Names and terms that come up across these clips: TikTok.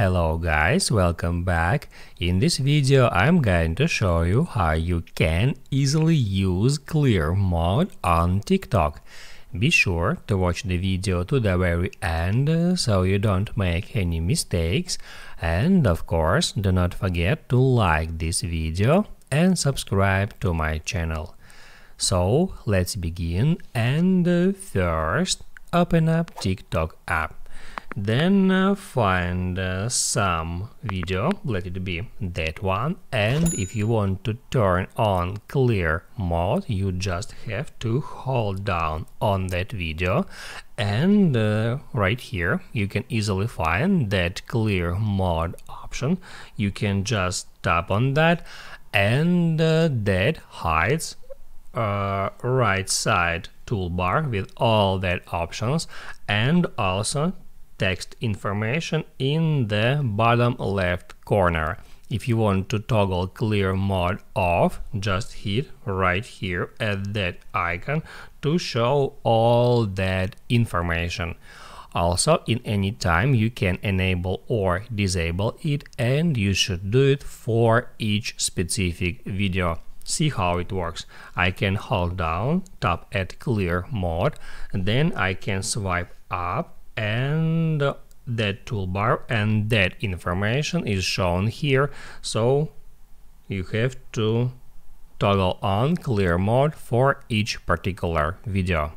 Hello guys, welcome back. In this video I'm going to show you how you can easily use clear mode on TikTok. Be sure to watch the video to the very end so you don't make any mistakes, and of course do not forget to like this video and subscribe to my channel. So let's begin, and first open up TikTok app. Then find some video, let it be that one, and if you want to turn on clear mode, you just have to hold down on that video, and right here you can easily find that clear mode option. You can just tap on that, and that hides right side toolbar with all that options, and also text information in the bottom left corner. If you want to toggle clear mode off, just hit right here at that icon to show all that information. Also, in any time you can enable or disable it, and you should do it for each specific video. See how it works. I can hold down, tap at clear mode, then I can swipe up, and that toolbar and that information is shown here. So you have to toggle on clear mode for each particular video.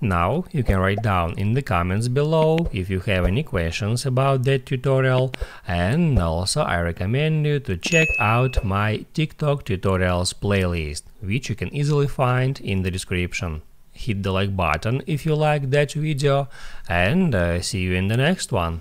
Now you can write down in the comments below if you have any questions about that tutorial, and also I recommend you to check out my TikTok tutorials playlist, which you can easily find in the description. Hit the like button if you like that video, and see you in the next one.